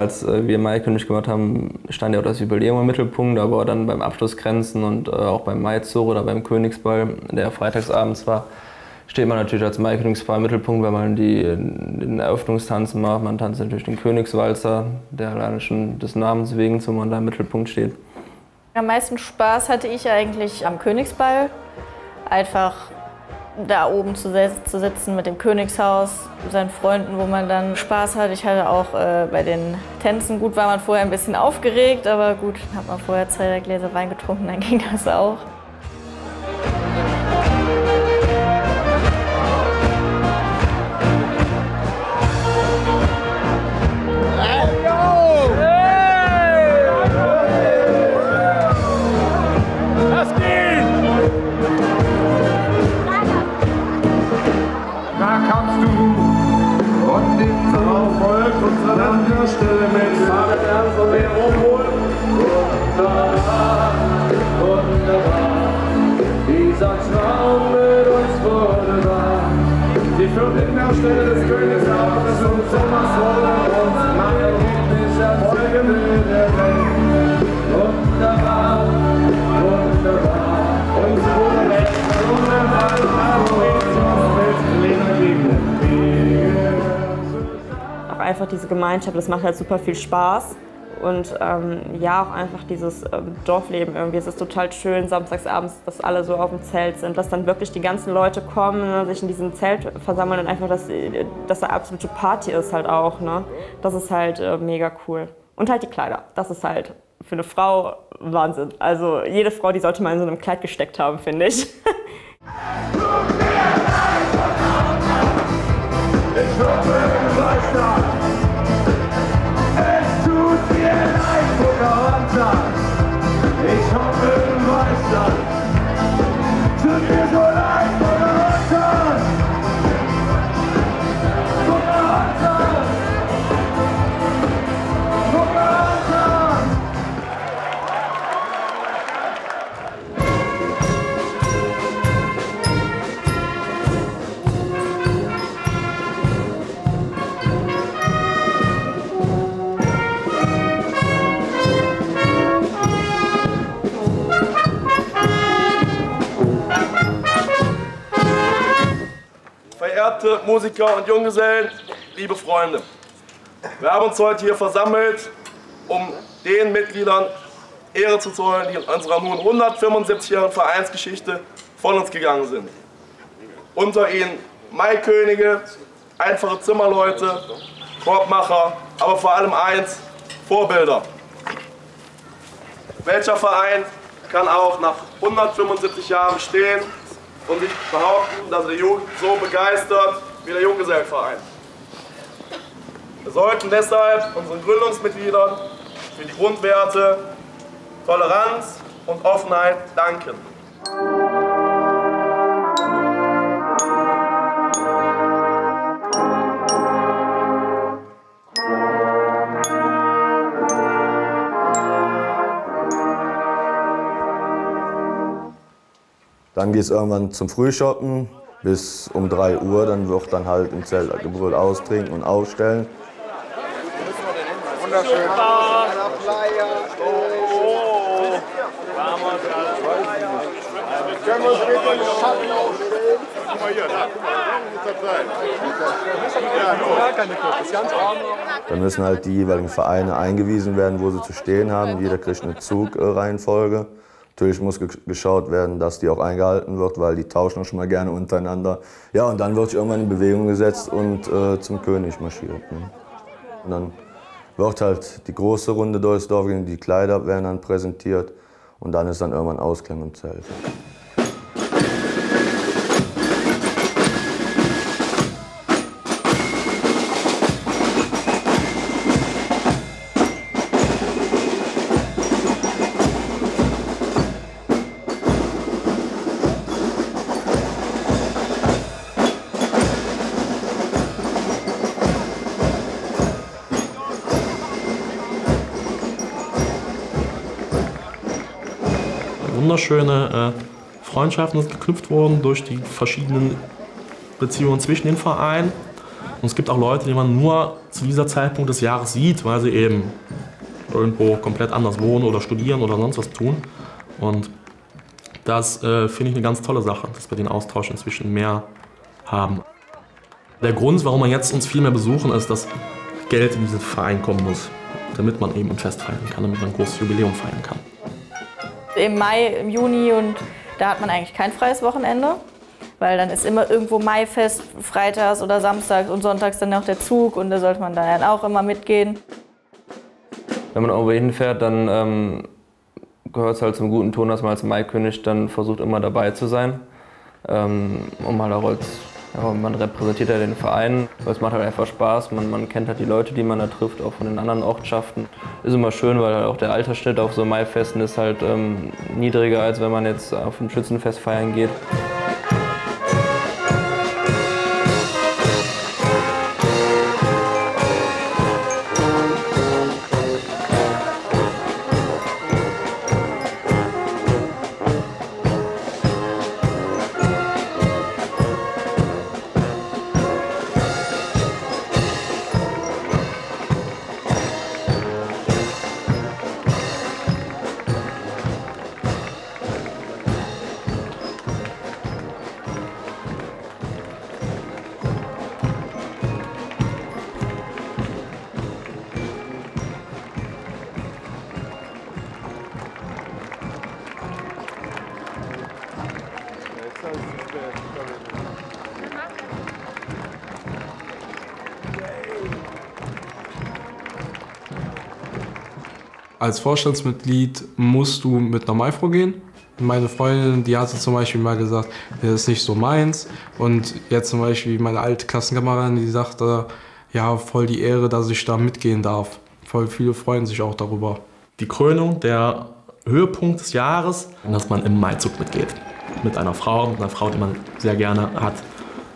Als wir Maikönig gemacht haben, stand ja auch das Jubiläum im Mittelpunkt, aber dann beim Abschlussgrenzen und auch beim Maizug oder beim Königsball, der freitagsabends war, steht man natürlich als Maikönigspaar im Mittelpunkt, weil man den Eröffnungstanz macht. Man tanzt natürlich den Königswalzer, der alleine schon des Namens wegen, so man da im Mittelpunkt steht. Am meisten Spaß hatte ich eigentlich am Königsball, einfach da oben zu sitzen mit dem Königshaus, seinen Freunden, wo man dann Spaß hat. Ich hatte auch bei den Tänzen, gut, war man vorher ein bisschen aufgeregt, aber gut, hat man vorher 2 Gläser Wein getrunken, dann ging das auch. Auch einfach diese Gemeinschaft, das macht halt super viel Spaß. Und ja, auch einfach dieses Dorfleben irgendwie. Es ist total schön, samstagsabends, dass alle so auf dem Zelt sind, dass dann wirklich die ganzen Leute kommen, ne, sich in diesem Zelt versammeln und einfach, dass da absolute Party ist halt auch. Ne? Das ist halt mega cool. Und halt die Kleider. Das ist halt für eine Frau Wahnsinn. Also jede Frau, die sollte mal in so einem Kleid gesteckt haben, finde ich. Ich hoffe, du weißt das. Tut mir so leid von der Hand. Von der Hand. Von der Verehrte Musiker und Junggesellen, liebe Freunde, wir haben uns heute hier versammelt, um den Mitgliedern Ehre zu zollen, die in unserer nun 175-jährigen Vereinsgeschichte von uns gegangen sind. Unter ihnen Maikönige, einfache Zimmerleute, Korbmacher, aber vor allem eins, Vorbilder. Welcher Verein kann auch nach 175 Jahren bestehen und sich behaupten, dass die Jugend so begeistert wie der Junggesellenverein? Wir sollten deshalb unseren Gründungsmitgliedern für die Grundwerte Toleranz und Offenheit danken. Dann geht es irgendwann zum Frühschoppen bis um 3 Uhr. Dann wird dann halt im Zelt gebrüllt, austrinken und aufstellen. Wunderschön. Können wir uns bitte in den Schatten aufstellen? Guck mal hier, da, guck mal, da muss das sein. Dann müssen halt die jeweiligen Vereine eingewiesen werden, wo sie zu stehen haben. Jeder kriegt eine Zugreihenfolge. Natürlich muss geschaut werden, dass die auch eingehalten wird, weil die tauschen auch schon mal gerne untereinander. Ja, und dann wird sich irgendwann in Bewegung gesetzt und zum König marschiert. Ne? Und dann wird halt die große Runde durchs Dorf gehen, die Kleider werden dann präsentiert. Und dann ist dann irgendwann Ausklang im Zelt. Wunderschöne Freundschaften sind geknüpft worden durch die verschiedenen Beziehungen zwischen den Vereinen. Und es gibt auch Leute, die man nur zu dieser Zeitpunkt des Jahres sieht, weil sie eben irgendwo komplett anders wohnen oder studieren oder sonst was tun. Und das finde ich eine ganz tolle Sache, dass wir den Austausch inzwischen mehr haben. Der Grund, warum wir jetzt uns viel mehr besuchen, ist, dass Geld in diesen Verein kommen muss, damit man eben ein Fest feiern kann, damit man ein großes Jubiläum feiern kann. Im Mai, im Juni, und da hat man eigentlich kein freies Wochenende, weil dann ist immer irgendwo Maifest, freitags oder samstags und sonntags dann auch der Zug, und da sollte man dann auch immer mitgehen. Wenn man irgendwo hinfährt, dann gehört es halt zum guten Ton, dass man als Maikönig dann versucht, immer dabei zu sein. Um halt auch als, ja, man repräsentiert ja den Verein, weil es macht halt einfach Spaß, man kennt halt die Leute, die man da trifft, auch von den anderen Ortschaften. Ist immer schön, weil halt auch der Altersschnitt auf so Maifesten ist halt niedriger, als wenn man jetzt auf ein Schützenfest feiern geht. Als Vorstandsmitglied musst du mit einer Maifrau gehen. Meine Freundin, die hatte zum Beispiel mal gesagt, das ist nicht so meins. Und jetzt zum Beispiel meine alte Klassenkameradin, die sagte, ja, voll die Ehre, dass ich da mitgehen darf. Voll viele freuen sich auch darüber. Die Krönung, der Höhepunkt des Jahres, dass man im Maizug mitgeht. Mit einer Frau, die man sehr gerne hat.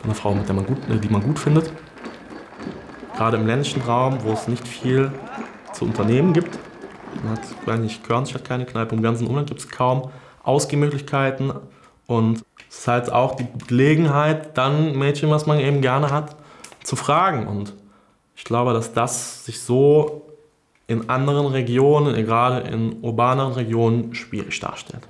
Eine Frau, mit der man gut, die man gut findet. Gerade im ländlichen Raum, wo es nicht viel zu unternehmen gibt. Körrenzig hat keine Kneipe, im ganzen Umland gibt es kaum Ausgehmöglichkeiten. Und es ist halt auch die Gelegenheit, dann Mädchen, was man eben gerne hat, zu fragen. Und ich glaube, dass das sich so in anderen Regionen, gerade in urbaneren Regionen, schwierig darstellt.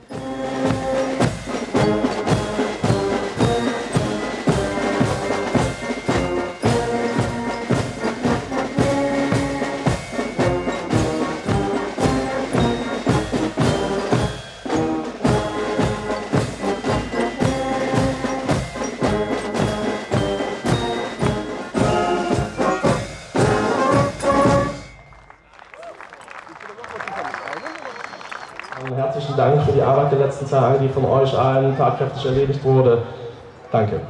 Dank für die Arbeit der letzten Tage, die von euch allen tatkräftig erledigt wurde. Danke.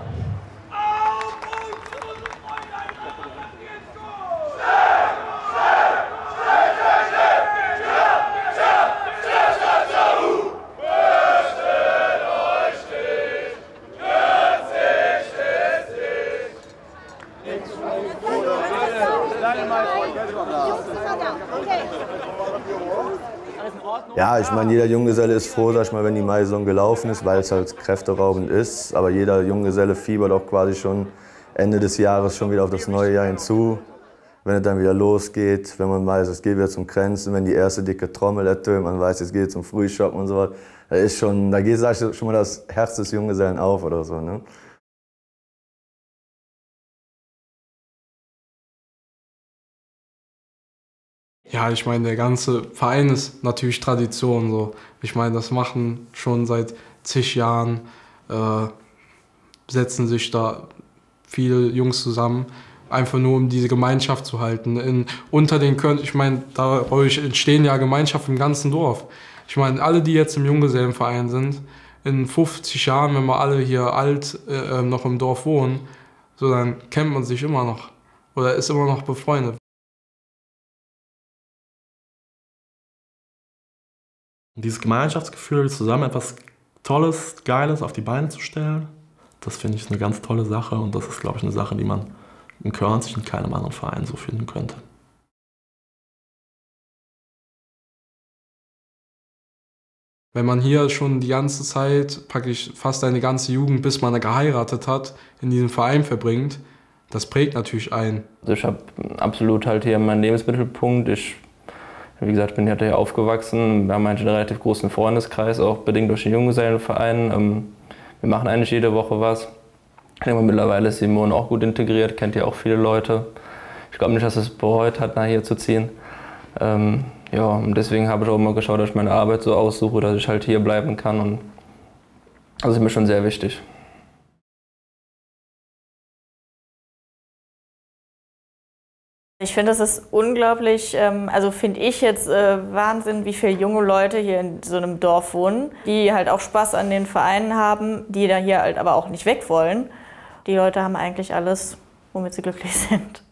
Ja, ich meine, jeder Junggeselle ist froh, sag ich mal, wenn die Mai-Saison gelaufen ist, weil es halt kräfteraubend ist. Aber jeder Junggeselle fiebert auch quasi schon Ende des Jahres schon wieder auf das neue Jahr hinzu. Wenn es dann wieder losgeht, wenn man weiß, es geht wieder zum Kränzen, wenn die erste dicke Trommel ertönt, man weiß, es geht zum Frühschoppen und so was, da ist schon, da geht, sag ich schon mal, das Herz des Junggesellen auf oder so, ne? Ja, ich meine, der ganze Verein ist natürlich Tradition. So. Ich meine, das machen schon seit zig Jahren, setzen sich da viele Jungs zusammen, einfach nur um diese Gemeinschaft zu halten. Unter den Körn, ich meine, dadurch entstehen ja Gemeinschaften im ganzen Dorf. Ich meine, alle, die jetzt im Junggesellenverein sind, in 50 Jahren, wenn wir alle hier alt noch im Dorf wohnen, so, dann kennt man sich immer noch oder ist immer noch befreundet. Dieses Gemeinschaftsgefühl, zusammen etwas Tolles, Geiles auf die Beine zu stellen, das finde ich eine ganz tolle Sache und das ist, glaube ich, eine Sache, die man in Körrenzig in keinem anderen Verein so finden könnte. Wenn man hier schon die ganze Zeit, praktisch fast eine ganze Jugend, bis man geheiratet hat, in diesem Verein verbringt, das prägt natürlich ein. Also ich habe absolut halt hier meinen Lebensmittelpunkt. Wie gesagt, ich bin hier aufgewachsen, wir haben einen relativ großen Freundeskreis, auch bedingt durch den Junggesellenverein. Wir machen eigentlich jede Woche was. Ich denke mal, mittlerweile ist Simon auch gut integriert, kennt hier auch viele Leute. Ich glaube nicht, dass es bereut hat, nach hier zu ziehen. Ja, und deswegen habe ich auch immer geschaut, dass ich meine Arbeit so aussuche, dass ich halt hier bleiben kann. Und das ist mir schon sehr wichtig. Ich finde, das ist unglaublich, also finde ich jetzt Wahnsinn, wie viele junge Leute hier in so einem Dorf wohnen, die halt auch Spaß an den Vereinen haben, die da hier halt aber auch nicht weg wollen. Die Leute haben eigentlich alles, womit sie glücklich sind.